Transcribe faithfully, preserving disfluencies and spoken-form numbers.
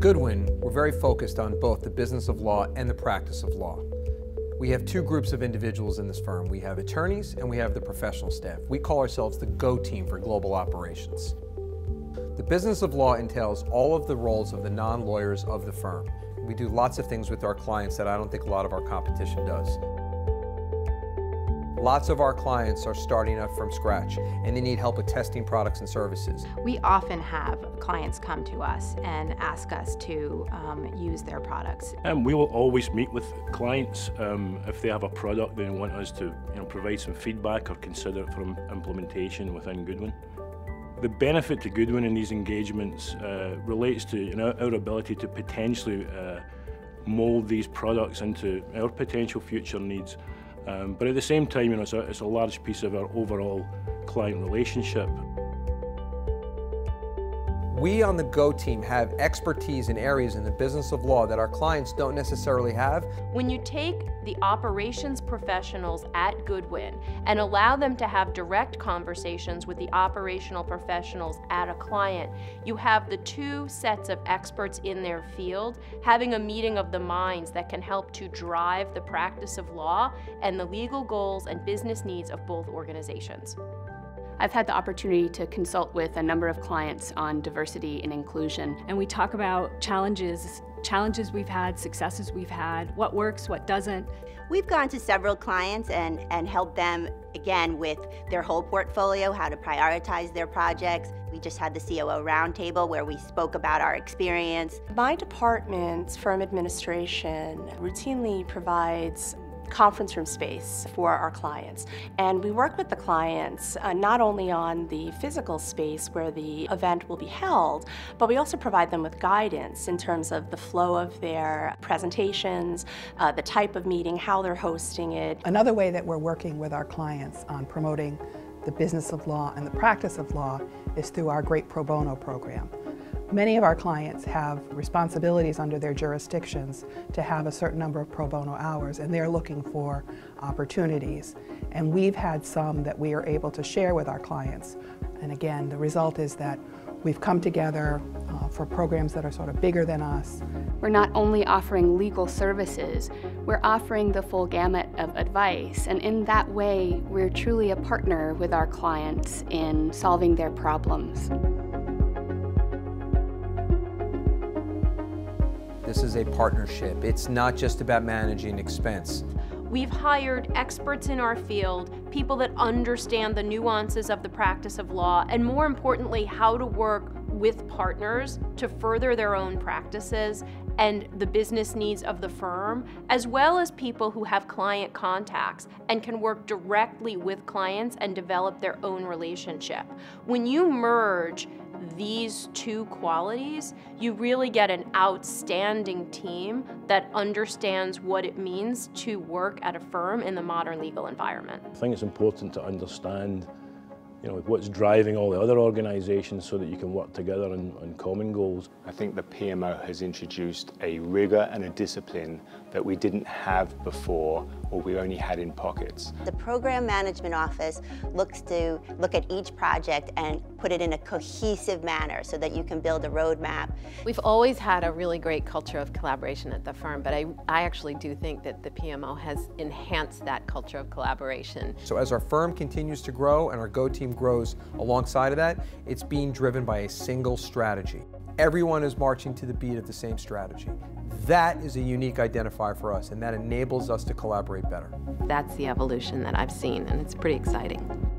At Goodwin, we're very focused on both the business of law and the practice of law. We have two groups of individuals in this firm. We have attorneys and we have the professional staff. We call ourselves the GO Team for Global Operations. The business of law entails all of the roles of the non-lawyers of the firm. We do lots of things with our clients that I don't think a lot of our competition does. Lots of our clients are starting up from scratch and they need help with testing products and services. We often have clients come to us and ask us to um, use their products. Um, we will always meet with clients um, if they have a product they want us to you know, provide some feedback or consider it for implementation within Goodwin. The benefit to Goodwin in these engagements uh, relates to you know, our ability to potentially uh, mould these products into our potential future needs. Um, but at the same time, you know, it's, a, it's a large piece of our overall client relationship. We on the GO Team have expertise in areas in the business of law that our clients don't necessarily have. When you take the operations professionals at Goodwin and allow them to have direct conversations with the operational professionals at a client, you have the two sets of experts in their field having a meeting of the minds that can help to drive the practice of law and the legal goals and business needs of both organizations. I've had the opportunity to consult with a number of clients on diversity and inclusion, and we talk about challenges, challenges we've had, successes we've had, what works, what doesn't. We've gone to several clients and, and helped them, again, with their whole portfolio, how to prioritize their projects. We just had the C O O roundtable where we spoke about our experience. My department, firm administration, routinely provides conference room space for our clients. And we work with the clients uh, not only on the physical space where the event will be held, but we also provide them with guidance in terms of the flow of their presentations, uh, the type of meeting, how they're hosting it. Another way that we're working with our clients on promoting the business of law and the practice of law is through our great pro bono program. Many of our clients have responsibilities under their jurisdictions to have a certain number of pro bono hours, and they're looking for opportunities. And we've had some that we are able to share with our clients. And again, the result is that we've come together uh, for programs that are sort of bigger than us. We're not only offering legal services, we're offering the full gamut of advice. And in that way, we're truly a partner with our clients in solving their problems. This is a partnership. It's not just about managing expense. We've hired experts in our field, people that understand the nuances of the practice of law, and more importantly, how to work with partners to further their own practices and the business needs of the firm, as well as people who have client contacts and can work directly with clients and develop their own relationship. When you merge these two qualities, you really get an outstanding team that understands what it means to work at a firm in the modern legal environment. I think it's important to understand you know, what's driving all the other organizations so that you can work together on, on common goals. I think the P M O has introduced a rigor and a discipline that we didn't have before, or we only had in pockets. The program management office looks to look at each project and put it in a cohesive manner so that you can build a roadmap. We've always had a really great culture of collaboration at the firm, but I, I actually do think that the P M O has enhanced that culture of collaboration. So as our firm continues to grow and our GO Team grows alongside of that, it's being driven by a single strategy. Everyone is marching to the beat of the same strategy. That is a unique identifier for us, and that enables us to collaborate better. That's the evolution that I've seen, and it's pretty exciting.